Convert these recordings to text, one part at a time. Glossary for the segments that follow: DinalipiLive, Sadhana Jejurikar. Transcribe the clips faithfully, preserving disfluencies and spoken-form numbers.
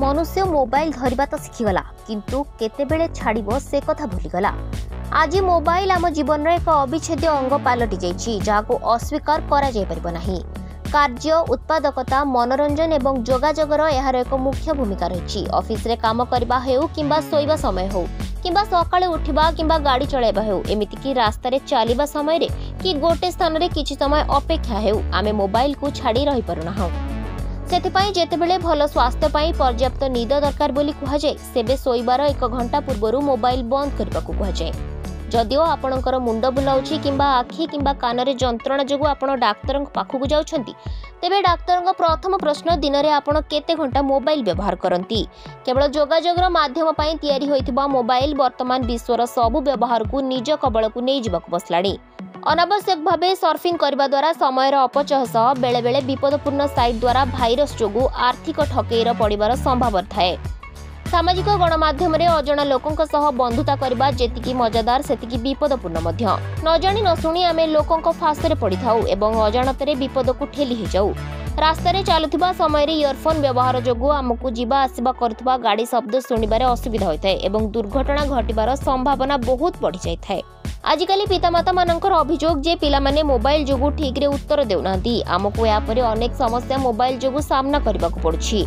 मनुष्य मोबाइल धरवा तो शिखीगला किंतु केतेबेले छाड़िबो से कथा भूलिगला। आज मोबाइल आम जीवन एक अविच्छेद्य अंग पलटि जाइछि जाको अस्वीकार करा जाय परबो नाही। कार्य उत्पादकता मनोरंजन एवं जोगाजोगर यार एक मुख्य भूमिका रही। ऑफिस रे काम करबा हेउ किंबा सोइबा समय हेउ किंबा सकाळे उठिबा किंबा गाड़ी चलाइबा हेउ एमिति कि रास्ता रे चलिबा समय रे कि गोटे स्थान रे किछि समय अपेक्षा हेउ आमे मोबाइल को छाड़ी रही परु नाहु। सेथिपाई जेतेबेले भलो स्वास्थ्य पाई पर्याप्त निद दरकार बोली कुहा जाय सेबे सोइबार एक घंटा पूर्वरु मोबाइल बंद करबा को कुहा जाय। जदिओ आपणकर मुंड बुलाउछि किंबा आखि किंबा कानरे जंत्रणा जोगु आपण डाक्तरक पाखकु जाउछन्ति तेबे डाक्तरक प्रथम प्रश्न दिनरे आपण केते घंटा मोबाइल व्यवहार करन्ति। केवल जोगाजोगर माध्यम पाई तयारी होइथिबा मोबाइल वर्तमान विश्वर सबु व्यवहारकु निज कबळकु नै जिबाकु बसलाणी। अनावश्यक भावे सर्फिंग करबा द्वारा समयर अपचय सह बेलेबेले विपदपूर्ण साइट द्वारा भाइरस जोगु आर्थिक ठकेईर पडिबार संभावना थाए। सामाजिक गणमाध्यम अजना लोकों सह बंधुता करबा जेतिकी मजादार सेतिकी विपदपूर्ण मध्य। नजाणी नशुणी आमे लोकों फासरे पड़ी थाउ एवं अजाणतरे विपद को ठेली हो जाऊ। रास्तार चलुवा समय इयरफोन व्यवहार जोगु आमकु जीवा आसवा करुवा गाड़ी शब्द शुणबार असुविधा होता है एवं दुर्घटना घटिबार संभावना बहुत बढ़ी जाई थाए। आजिकाली पितामाता मानकर अभियोग जे पिलामाने मोबाइल जोगु ठीक रे उत्तर देउनांती आमको यापरे अनेक समस्या मोबाइल जोगु सामना करबाकु पड़ुछि।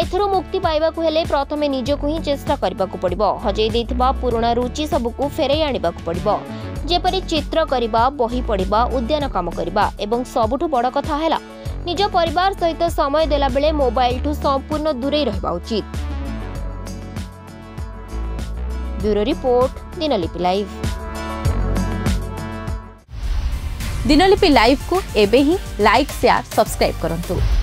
एथरो मुक्ति पाइबाकु हेले प्रथमे निजकु ही चेष्टा करबाकु पड़िबो। हजेई देथिबा पुराना रुचि सबकु फेरै आनिबाकु पड़िबो जेपरि चित्र करिबा बही पढ़िबा उद्यान काम करिबा एवं सबुठु बड़ कथा हेला निज परिवार सहित समय देला बेले मोबाइल ठु संपूर्ण दूरै रहबा उचित। Bureau report Dinlipi live. Dinlipi live को एबे ही लाइक शेयर सब्सक्राइब करंतु।